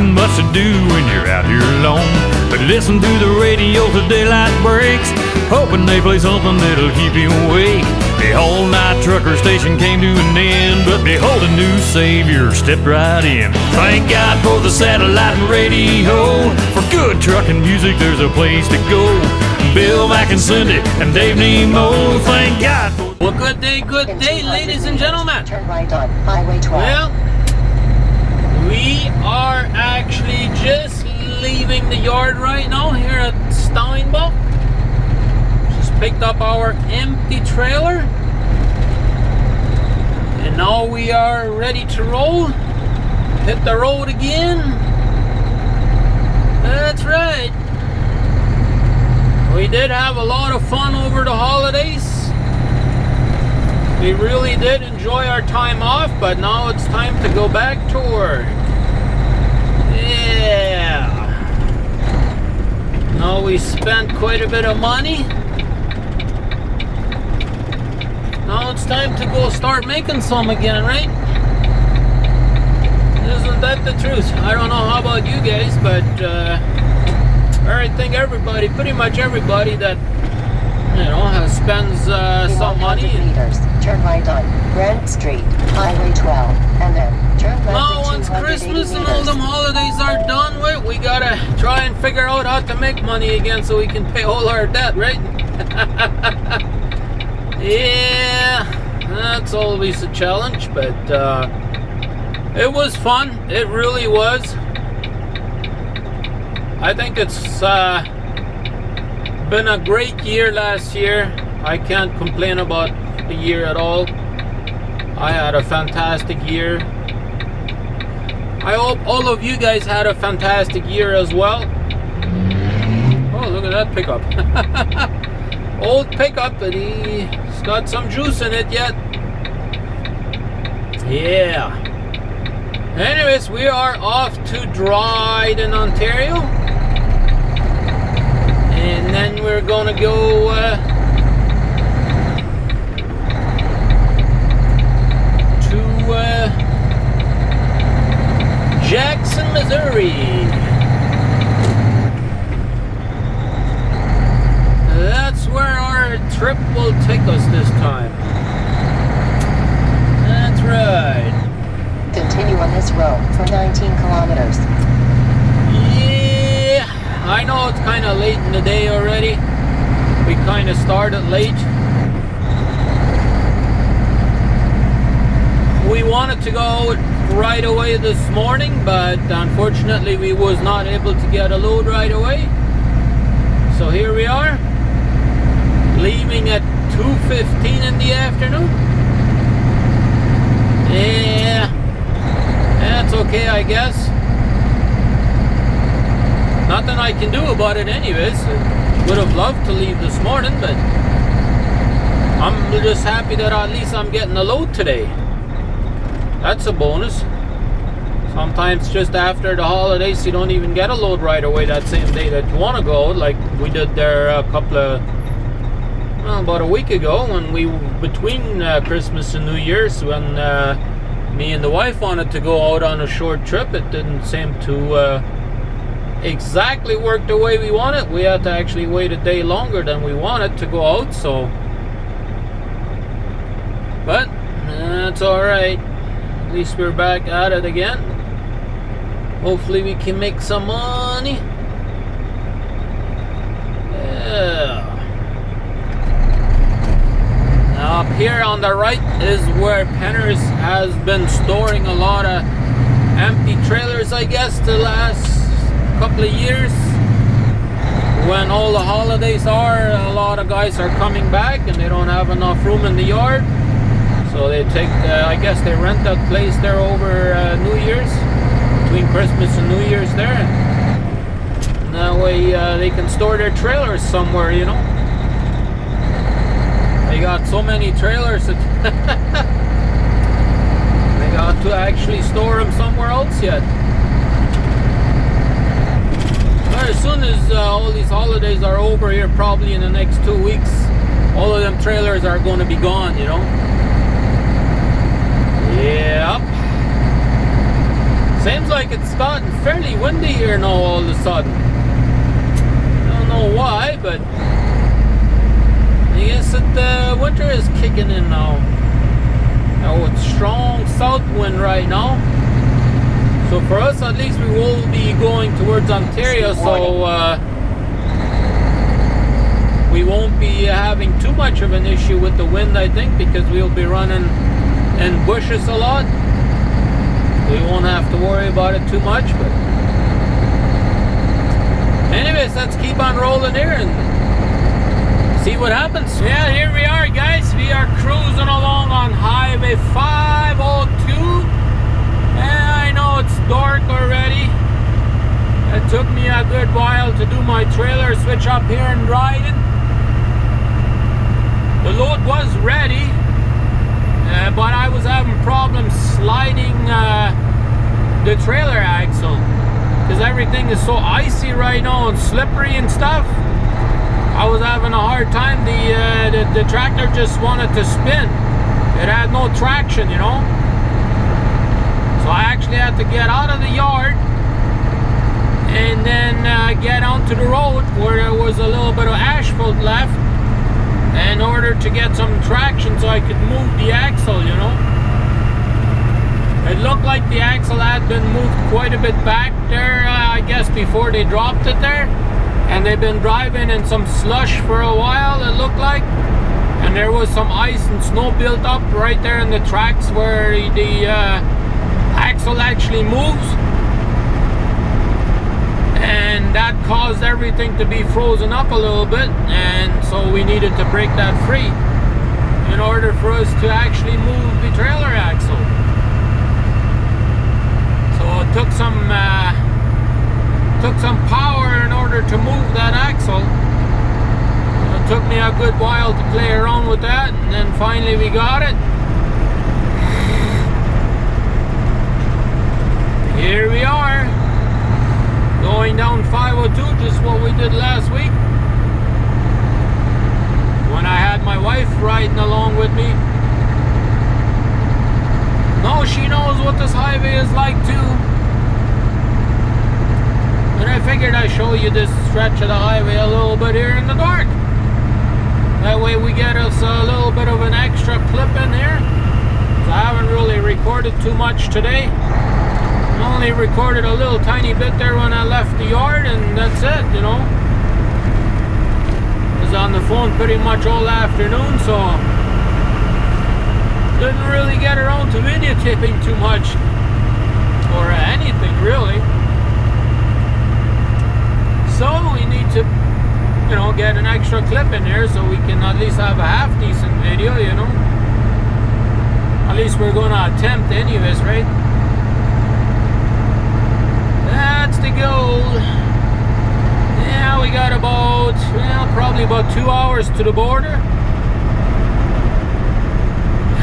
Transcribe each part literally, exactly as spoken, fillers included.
nothing much to do when you're out here alone, but listen to the radio till daylight breaks, hoping they play something that'll keep you awake. The all-night trucker station came to an end, but behold, a new savior stepped right in. Thank God for the satellite and radio. For good trucking music, there's a place to go. Bill MacKenzie, Cindy, and Dave Nemo. Thank God for... Well, good day, good day, ladies and gentlemen. Turn right on Highway twelve. Well, we are actually just leaving the yard right now here at Steinbach. Just picked up our empty trailer, and now we are ready to roll. Hit the road again. That's right. We did have a lot of fun over the holidays. We really did enjoy our time off, but now it's time to go back to work. Yeah. Now we spent quite a bit of money. Now it's time to go start making some again, right? Isn't that the truth? I don't know how about you guys, but uh, I think everybody, pretty much everybody that, you know, has spends uh, some money. Meters, turn right on Grant Street, Highway twelve, and then turn left. Now, once Christmas and all them holidays are done with, we gotta try and figure out how to make money again so we can pay all our debt, right? Yeah, that's always a challenge, but uh, it was fun. It really was. I think it's uh, been a great year last year. I can't complain about the year at all. I had a fantastic year. I hope all of you guys had a fantastic year as well. Oh, look at that pickup. Old pickup, but he's got some juice in it yet. Yeah. Anyways, we are off to Dryden, Ontario. And then we're gonna go uh, to uh, Jackson, Missouri. That's where our trip will take us this time. That's right. Continue on this road for nineteen kilometers. I know it's kind of late in the day already. We kind of started late. We wanted to go right away this morning, but unfortunately we was not able to get a load right away. So here we are, leaving at two fifteen in the afternoon. Yeah, that's okay, I guess. Nothing I can do about it anyways. Would have loved to leave this morning, but I'm just happy that at least I'm getting a load today. That's a bonus. Sometimes just after the holidays you don't even get a load right away that same day that you want to go, like we did there a couple of, well, about a week ago when we, between uh, Christmas and New Year's, when uh, me and the wife wanted to go out on a short trip, it didn't seem to uh, exactly worked the way we wanted. We had to actually wait a day longer than we wanted to go out, so but that's alright. At least we're back at it again. Hopefully we can make some money. Yeah. Now up here on the right is where Penner's has been storing a lot of empty trailers, I guess, the last couple of years. When all the holidays are, a lot of guys are coming back and they don't have enough room in the yard, so they take the, I guess they rent that place there over uh, New Year's, between Christmas and New Year's there, and that way uh, they can store their trailers somewhere, you know. They got so many trailers that they got to actually store them somewhere else yet. As soon as uh, all these holidays are over here, probably in the next two weeks, all of them trailers are going to be gone, you know. Yep. Seems like it's gotten fairly windy here now all of a sudden. Don't know why, but I guess that the winter is kicking in now. Oh, it's strong south wind right now. So for us, at least, we will be going towards Ontario, so uh, we won't be having too much of an issue with the wind, I think, because we'll be running in bushes a lot. We won't have to worry about it too much. But anyways, let's keep on rolling here and see what happens. Yeah, here we are, guys. We are cruising along on Highway five oh two. And I know it's dark already. It took me a good while to do my trailer switch up here in Dryden. The load was ready, uh, but I was having problems sliding uh, the trailer axle because everything is so icy right now and slippery and stuff. I was having a hard time. The, uh, the, the tractor just wanted to spin. It had no traction, you know. So I actually had to get out of the yard and then uh, get onto the road where there was a little bit of asphalt left in order to get some traction so I could move the axle, you know. It looked like the axle had been moved quite a bit back there, uh, I guess, before they dropped it there. And they've been driving in some slush for a while, it looked like. And there was some ice and snow built up right there in the tracks where the... Uh, axle actually moves, and that caused everything to be frozen up a little bit, and so we needed to break that free in order for us to actually move the trailer axle. So it took some uh, took some power in order to move that axle. It took me a good while to play around with that, and then finally we got it. Here we are, going down five oh two, just what we did last week, when I had my wife riding along with me. No, she knows what this highway is like too. And I figured I'd show you this stretch of the highway a little bit here in the dark. That way we get us a little bit of an extra clip in here. So I haven't really recorded too much today. Only recorded a little tiny bit there when I left the yard, and that's it, you know. I was on the phone pretty much all afternoon, so didn't really get around to videotaping too much or anything really. So we need to, you know, get an extra clip in here so we can at least have a half decent video, you know. At least we're gonna attempt anyways, right? That's the goal. Yeah, we got about, well, probably about two hours to the border.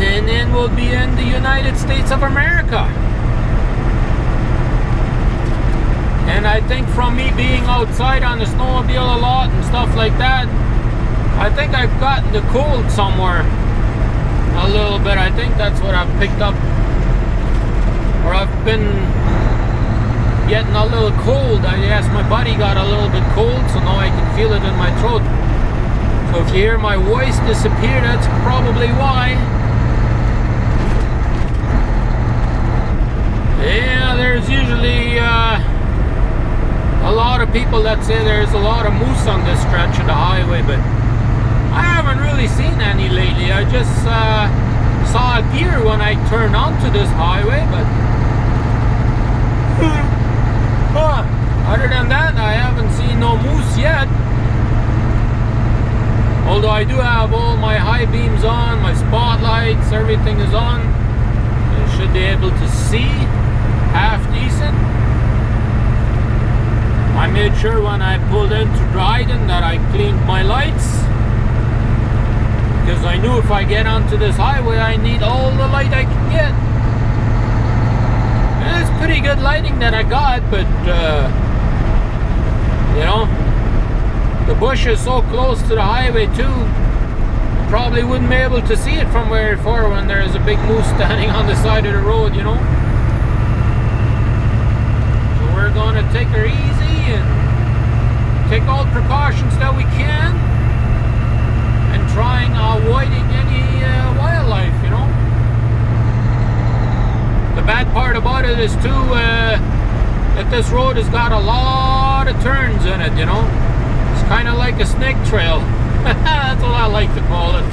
And then we'll be in the United States of America. And I think from me being outside on the snowmobile a lot and stuff like that, I think I've gotten the cold somewhere a little bit. I think that's what I've picked up. Or I've been... getting a little cold. I guess my body got a little bit cold, so now I can feel it in my throat. So if you hear my voice disappear, that's probably why. Yeah, there's usually uh, a lot of people that say there's a lot of moose on this stretch of the highway, but I haven't really seen any lately. I just uh, saw a deer when I turned onto this highway, but... But other than that, I haven't seen no moose yet. Although I do have all my high beams on, my spotlights, everything is on. I should be able to see half decent. I made sure when I pulled into Dryden that I cleaned my lights, because I knew if I get onto this highway, I need all the light I can get. It's pretty good lighting that I got, but uh, you know, the bush is so close to the highway too, you probably wouldn't be able to see it from very far when there is a big moose standing on the side of the road, you know. precautions that we can and trying uh, avoiding any uh, wildlife, you know. The bad part about it is too uh, that this road has got a lot of turns in it, you know. It's kind of like a snake trail. That's what I like to call it.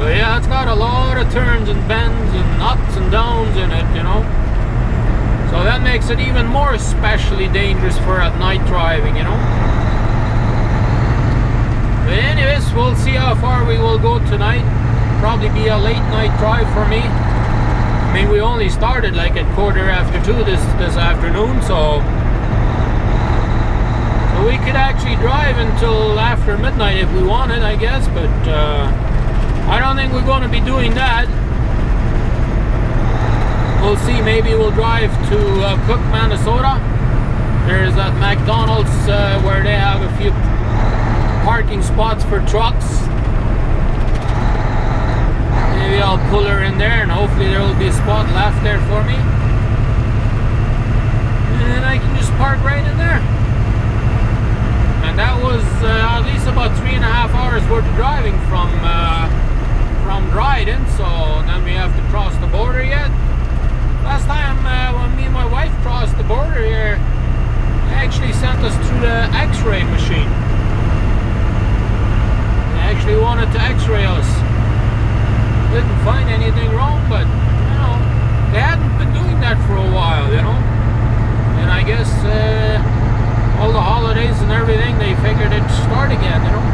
But yeah, it's got a lot of turns and bends and ups and downs in it, you know. So that makes it even more especially dangerous for at night driving, you know. But anyways, we'll see how far we will go tonight. Probably be a late night drive for me. I mean, we only started like at quarter after two this, this afternoon, so... so we could actually drive until after midnight if we wanted, I guess, but... Uh, I don't think we're going to be doing that. We'll see, maybe we'll drive to uh, Cook, Minnesota. There's that McDonald's uh, where they have a few parking spots for trucks. Maybe I'll pull her in there and hopefully there will be a spot left there for me. And I can just park right in there. And that was uh, at least about three and a half hours worth of driving from... Uh, from Dryden, so then we have to cross the border yet. Last time uh, when me and my wife crossed the border here, they actually sent us through the x-ray machine. They actually wanted to x-ray us. Didn't find anything wrong, but you know, they hadn't been doing that for a while, you know. And I guess uh, all the holidays and everything, they figured it'd start again, you know.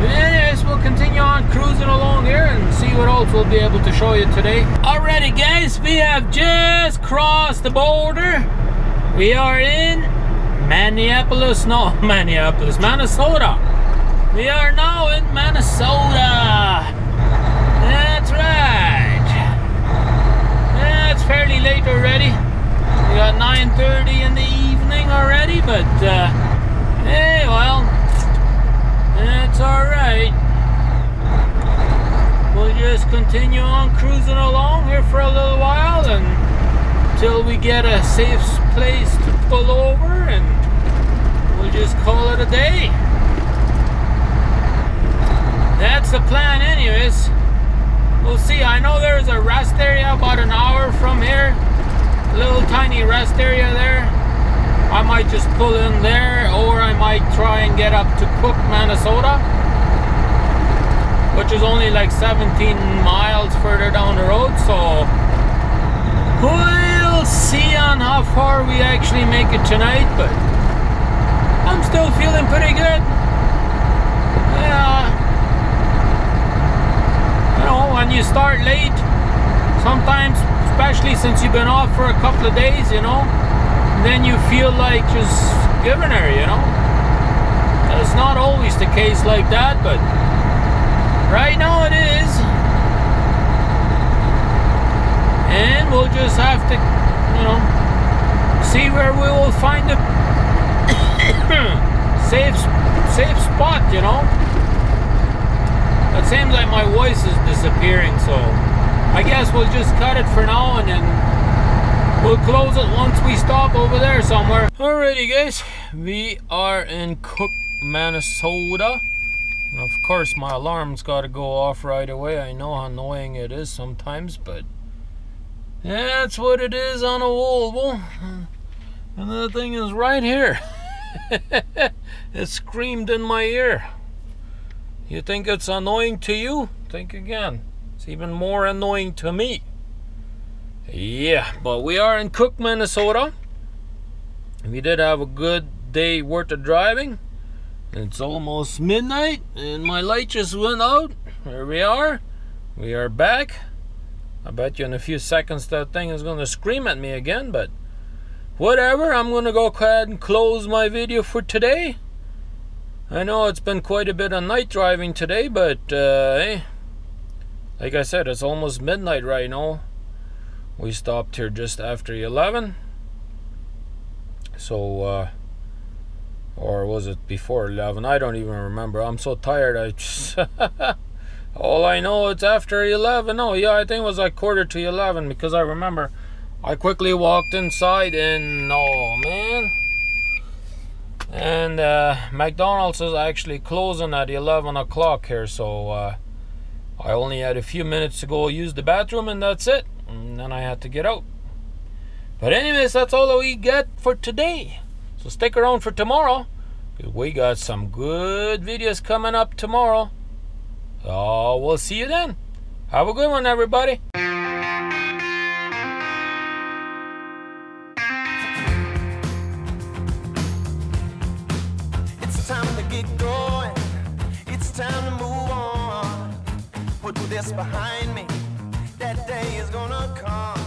Anyways, we'll continue on cruising along here and see what else we'll be able to show you today. Alrighty guys, we have just crossed the border. We are in Minneapolis, no, Minneapolis, Minnesota. We are now in Minnesota. That's right. Yeah, it's fairly late already. We got nine thirty in the evening already, but uh, hey, well. That's alright. We'll just continue on cruising along here for a little while and until we get a safe place to pull over and we'll just call it a day. That's the plan anyways. We'll see. I know there's a rest area about an hour from here. A little tiny rest area there. I might just pull in there, or I might try and get up to Cook, Minnesota, which is only like seventeen miles further down the road, so we'll see on how far we actually make it tonight, but I'm still feeling pretty good. Yeah, you know, when you start late, sometimes, especially since you've been off for a couple of days, you know, then you feel like just giving her, you know. It's not always the case like that, but right now it is. And we'll just have to, you know, see where we will find a safe, safe spot, you know. It seems like my voice is disappearing, so I guess we'll just cut it for now and then we'll close it once we stop over there somewhere. Alrighty guys, we are in Cook, Minnesota. And of course my alarm's gotta go off right away. I know how annoying it is sometimes, but that's what it is on a Volvo. And that thing is right here. It screamed in my ear. You think it's annoying to you? Think again. It's even more annoying to me. Yeah, but we are in Cook, Minnesota. We did have a good day worth of driving. It's almost midnight and my light just went out. Here we are. We are back. I bet you in a few seconds that thing is going to scream at me again, but whatever. I'm going to go ahead and close my video for today. I know it's been quite a bit of night driving today, but uh, hey, like I said, it's almost midnight right now. We stopped here just after eleven, so uh, or was it before eleven? I don't even remember. I'm so tired. I just all I know it's after eleven. No, yeah, I think it was like quarter to eleven because I remember I quickly walked inside and oh man. And uh, McDonald's is actually closing at eleven o'clock here, so uh, I only had a few minutes to go use the bathroom and that's it. And then I had to get out. But anyways, that's all that we got for today. So stick around for tomorrow. We got some good videos coming up tomorrow. So we'll see you then. Have a good one, everybody. It's time to get going. It's time to move on. Put this behind me. That day is gonna come.